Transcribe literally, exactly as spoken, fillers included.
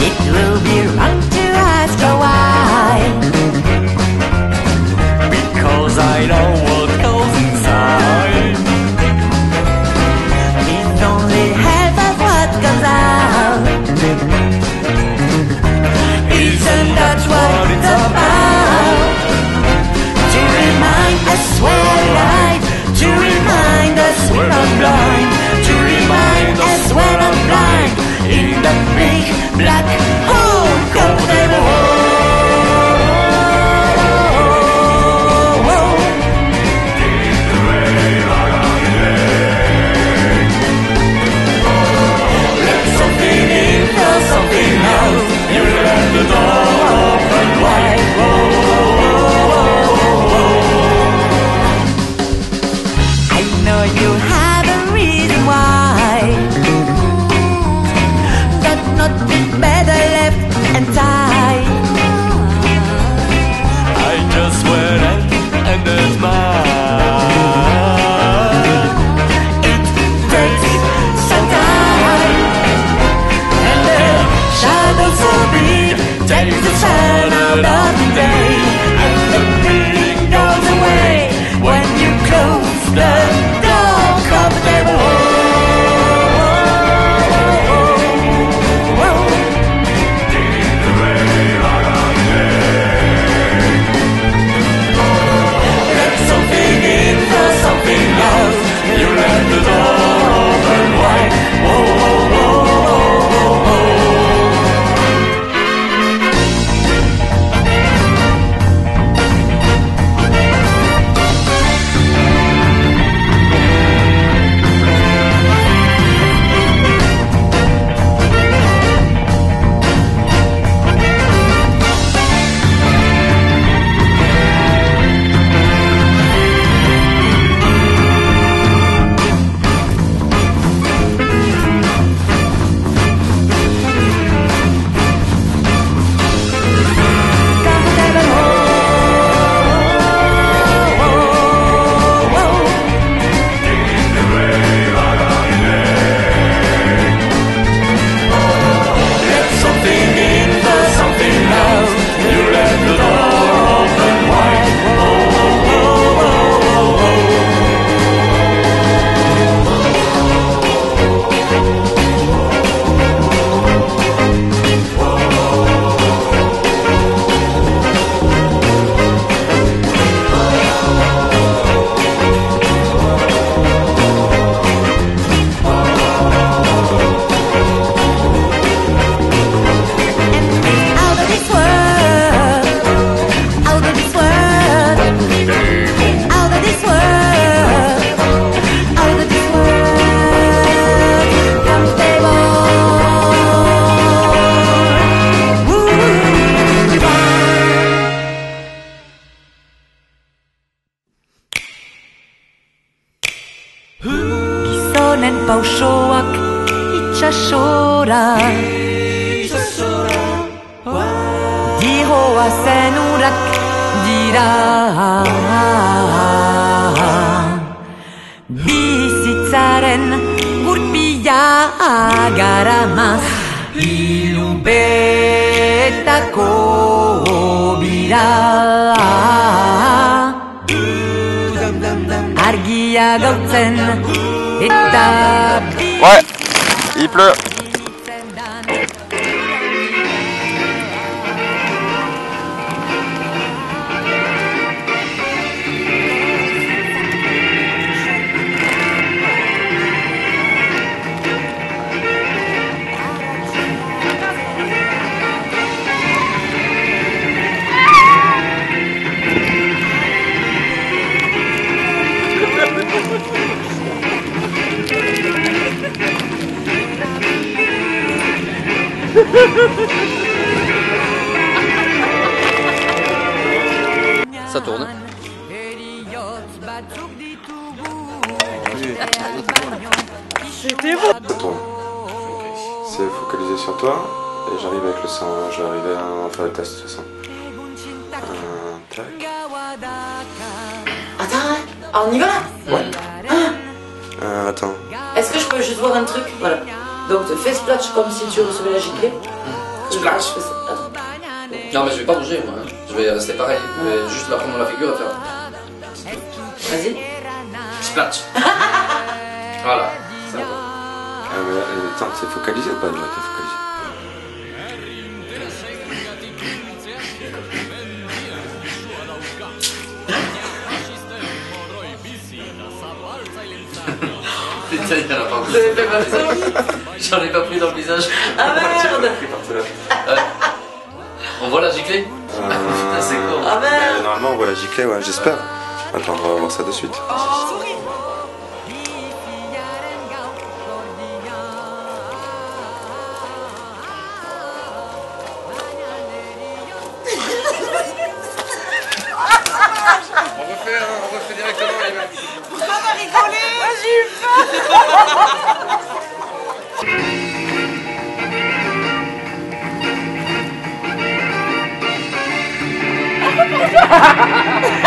It will be wrong to ask why, because I know what goes inside. It's only half of what comes out. Isn't that what it's about? To remind us we're alive, to remind us we're not blind, to remind us we're not blind in the big black hole, golden hole. Let something in, let something out. You let the door open wide. I know you have a reason why. Better left and tight. I just went in and there's mine. It takes some time, and the shadows will be take the sun out of the day, and the feeling goes away when you close the door of the world. Ouais, il pleut. Ça tourne. C'était bon. Bon. C'est focalisé sur toi. Et j'arrive avec le sang. Je vais arriver à faire le test de sang. Un, tac. Attends, on y va là? Ouais. Ah. Euh, attends. Est-ce que je peux juste voir un truc? Voilà. Donc fais splatch comme si tu recevais la giclée. Tu l'as je fais ça. Non mais je vais pas bouger moi, hein. Je vais rester pareil, je vais juste la prendre dans la figure et faire. Vas-y. Splash. Voilà, ça va. Ah mais attends, t'es focalisé ou pas? Déjà t'es focalisé. Putain, il y en a pas plus. J'en ai pas pris dans le visage. Ah merde. Ouais. On voit la giclée euh... Ah putain, c'est court. Ah merde. Normalement, on voit la giclée, ouais, j'espère. Attends, on va voir ça de suite. Oh. On refait, on refait directement les mecs. Pourquoi t'as rigolé? Moi j'ai eu peur.